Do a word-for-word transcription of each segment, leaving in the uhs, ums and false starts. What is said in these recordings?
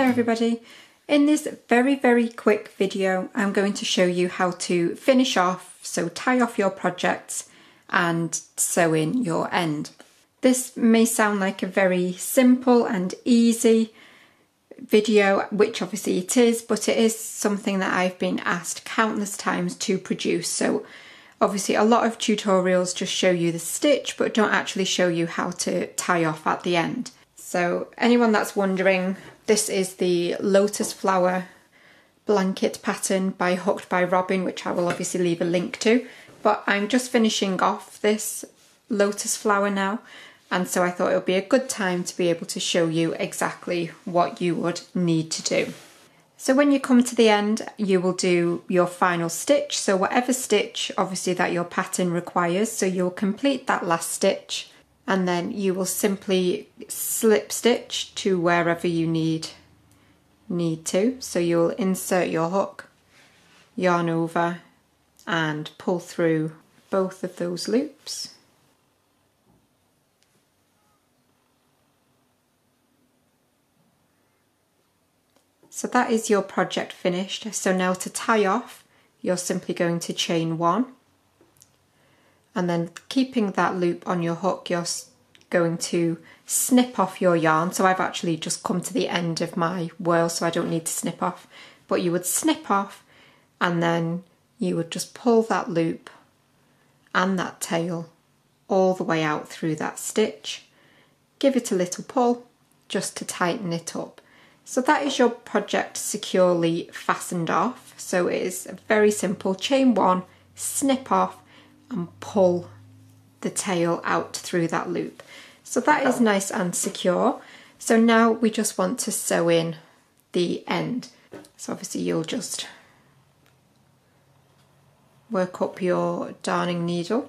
there everybody. In this very very quick video I'm going to show you how to finish off, so tie off your projects and sew in your end. This may sound like a very simple and easy video, which obviously it is, but it is something that I've been asked countless times to produce. So obviously a lot of tutorials just show you the stitch but don't actually show you how to tie off at the end. So anyone that's wondering, this is the Lotus Flower Blanket Pattern by Hooked by Robin, which I will obviously leave a link to, but I'm just finishing off this lotus flower now, and so I thought it would be a good time to be able to show you exactly what you would need to do. So when you come to the end, you will do your final stitch, so whatever stitch obviously that your pattern requires, so you'll complete that last stitch and then you will simply slip stitch to wherever you need need to. So you'll insert your hook, yarn over and pull through both of those loops. So that is your project finished. So now to tie off, you're simply going to chain one, and then keeping that loop on your hook, you're going to snip off your yarn. So I've actually just come to the end of my whirl, so I don't need to snip off, but you would snip off and then you would just pull that loop and that tail all the way out through that stitch. Give it a little pull just to tighten it up. So that is your project securely fastened off. So it is very simple, chain one, snip off and pull the tail out through that loop. So that is nice and secure. So now we just want to sew in the end. So obviously you'll just work up your darning needle.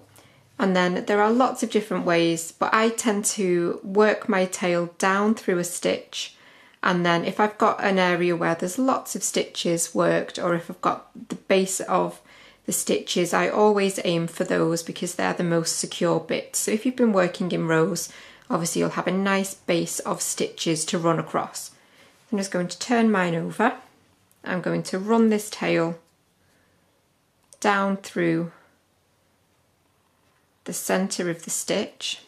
And then there are lots of different ways, but I tend to work my tail down through a stitch. And then if I've got an area where there's lots of stitches worked, or if I've got the base of the stitches, I always aim for those because they're the most secure bits. So if you've been working in rows, obviously you'll have a nice base of stitches to run across. I'm just going to turn mine over. I'm going to run this tail down through the center of the stitch.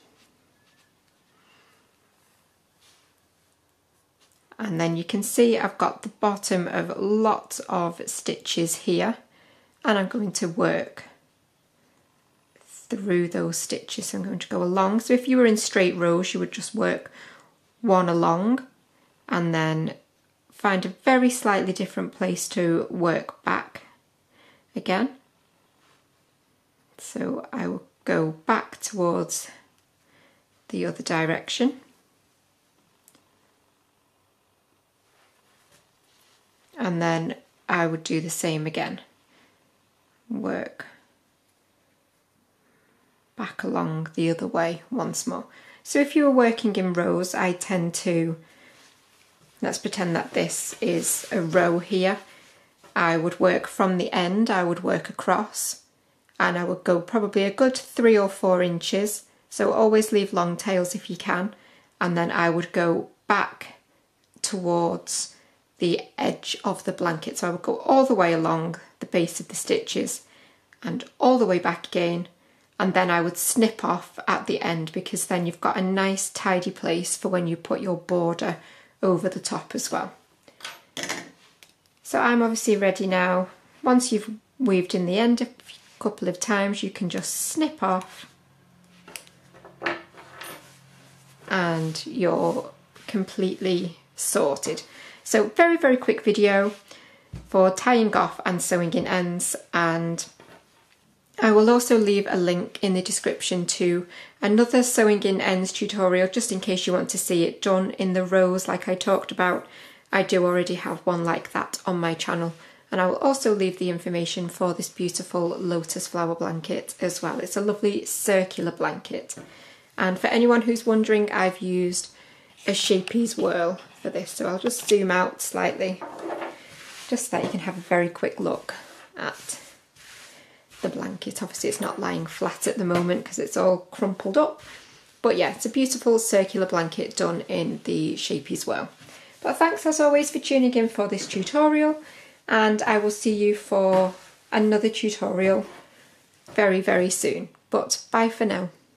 And then you can see I've got the bottom of lots of stitches here, and I'm going to work through those stitches. So I'm going to go along. So if you were in straight rows, you would just work one along and then find a very slightly different place to work back again. So I will go back towards the other direction. And then I would do the same again, work back along the other way once more. So if you were working in rows, I tend to, let's pretend that this is a row here, I would work from the end, I would work across, and I would go probably a good three or four inches, so always leave long tails if you can, and then I would go back towards the edge of the blanket. So I would go all the way along the base of the stitches and all the way back again, and then I would snip off at the end because then you've got a nice tidy place for when you put your border over the top as well. So I'm obviously ready now. Once you've weaved in the end a couple of times, you can just snip off and you're completely sorted. So very, very quick video for tying off and sewing in ends, and I will also leave a link in the description to another sewing in ends tutorial just in case you want to see it done in the rows like I talked about. I do already have one like that on my channel, and I will also leave the information for this beautiful lotus flower blanket as well. It's a lovely circular blanket, and for anyone who's wondering, I've used a Scheepjes Whirl for this, so I'll just zoom out slightly just so that you can have a very quick look at the blanket. Obviously it's not lying flat at the moment because it's all crumpled up, but yeah, it's a beautiful circular blanket done in the Scheepjes Whirl. But thanks as always for tuning in for this tutorial, and I will see you for another tutorial very, very soon. But bye for now.